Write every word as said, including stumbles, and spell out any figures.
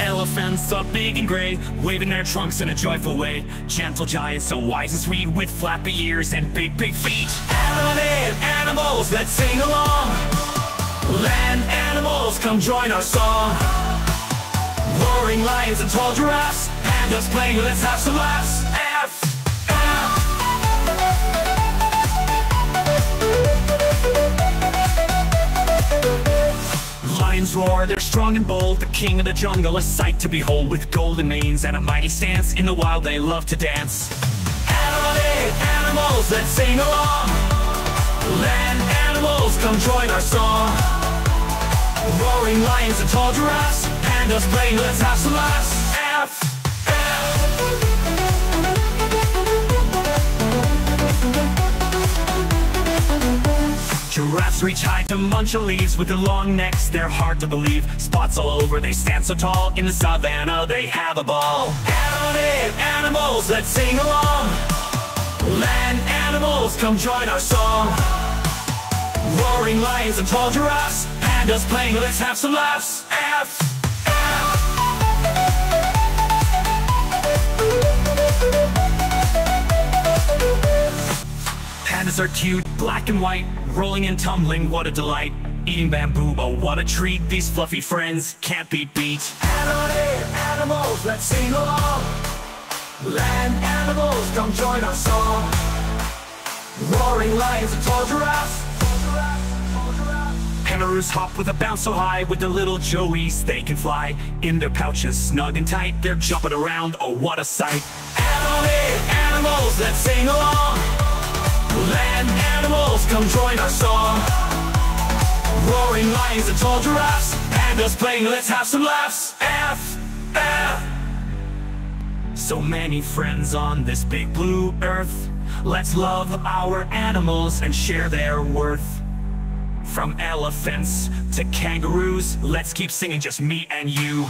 Elephants are big and gray, waving their trunks in a joyful way. Gentle giants so wise and sweet, with flappy ears and big, big feet. Animate animals, let's sing along. Land animals, come join our song. Roaring lions and tall giraffes, and us playing, let's have some laughs. Roar, they're strong and bold, the king of the jungle, a sight to behold. With golden manes and a mighty stance, in the wild they love to dance. Animate animals, let's sing along. Land animals, come join our song. Roaring lions and tall giraffes, pandas playing, let's have some laughs. Giraffes reach high to munch on leaves, with their long necks they're hard to believe. Spots all over, they stand so tall, in the savannah they have a ball. Animate animals, let's sing along. Land animals, come join our song. Roaring lions and tall giraffes, pandas playing, let's have some laughs. F Pandas are cute, black and white, rolling and tumbling, what a delight. Eating bamboo, but what a treat. These fluffy friends can't be beat. Animate animals, let's sing along. Land animals, come join our song. Roaring lions and tall giraffes. Kangaroos hop with a bounce so high, with their little joeys they can fly. In their pouches, snug and tight, they're jumping around, oh what a sight. Animate animals, let's sing along. Land animals, come join our song. Roaring lions and tall giraffes, pandas playing, let's have some laughs. F, F. So many friends on this big blue earth. Let's love our animals and share their worth. From elephants to kangaroos, let's keep singing, just me and you.